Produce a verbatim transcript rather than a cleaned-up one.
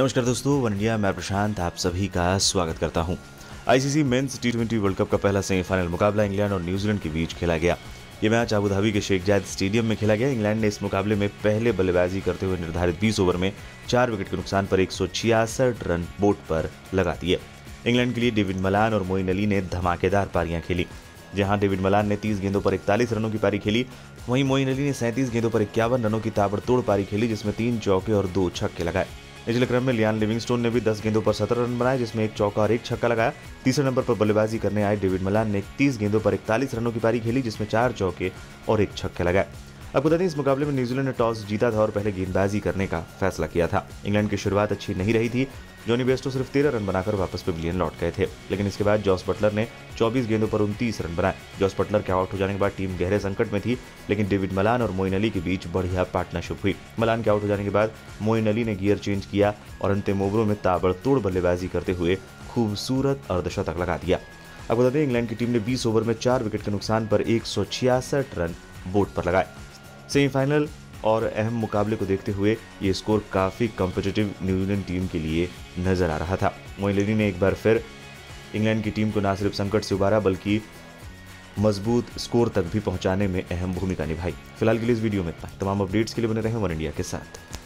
नमस्कार दोस्तों, one India मैं प्रशांत आप सभी का स्वागत करता हूं। ICC men's T twenty world cup का पहला सेमीफाइनल मुकाबला इंग्लैंड और न्यूजीलैंड के बीच खेला गया। ये मैच अबू धाबी के शेख जायद स्टेडियम में खेला गया। इंग्लैंड ने इस मुकाबले में पहले बल्लेबाजी करते हुए निर्धारित बीस ओवर में चार विकेट के नुकसान पर एक सौ छियासठ रन बोर्ड पर लगा दिए। इंग्लैंड के लिए डेविड मलान और मोईन अली ने धमाकेदार पारियां खेली। जहां डेविड मलान ने तीस गेंदों पर इकतालीस रनों की पारी खेली, वहीं मोईन अली ने सैंतीस गेंदों पर इक्यावन रनों की ताबड़तोड़ पारी खेली, जिसमें तीन चौके और दो छक्के लगाए। निचले क्रम में लियान लिविंगस्टोन ने भी दस गेंदों पर सत्रह रन बनाए, जिसमें एक चौका और एक छक्का लगाया। तीसरे नंबर पर बल्लेबाजी करने आए डेविड मलान ने तीस गेंदों पर इकतालीस रनों की पारी खेली, जिसमें चार चौके और एक छक्के लगाए। आपको बता दें, इस मुकाबले में न्यूजीलैंड ने टॉस जीता था और पहले गेंदबाजी करने का फैसला किया था। इंग्लैंड की शुरुआत अच्छी नहीं रही थी। जोनी बेस्टो सिर्फ तेरह रन बनाकर वापस पवेलियन लौट गए थे, लेकिन इसके बाद जॉस बटलर ने चौबीस गेंदों पर उनतीस रन बनाए। जॉस बटलर के आउट हो जाने के बाद टीम गहरे संकट में थी, लेकिन डेविड मलान और मोईन अली के बीच बढ़िया पार्टनरशिप हुई। मलान के आउट हो जाने के बाद मोईन अली ने गियर चेंज किया और अंतिम ओवरों में ताबड़तोड़ बल्लेबाजी करते हुए खूबसूरत अर्धशतक लगा दिया। आपको बता दें, इंग्लैंड की टीम ने बीस ओवर में चार विकेट के नुकसान पर एक सौ छियासठ रन बोर्ड पर लगाए। सेमीफाइनल और अहम मुकाबले को देखते हुए ये स्कोर काफ़ी कॉम्पिटिटिव न्यूजीलैंड टीम के लिए नजर आ रहा था। मोईन अली ने एक बार फिर इंग्लैंड की टीम को न सिर्फ संकट से उबारा बल्कि मजबूत स्कोर तक भी पहुंचाने में अहम भूमिका निभाई। फिलहाल के लिए इस वीडियो में इतना। तमाम अपडेट्स के लिए बने रहें वन इंडिया के साथ।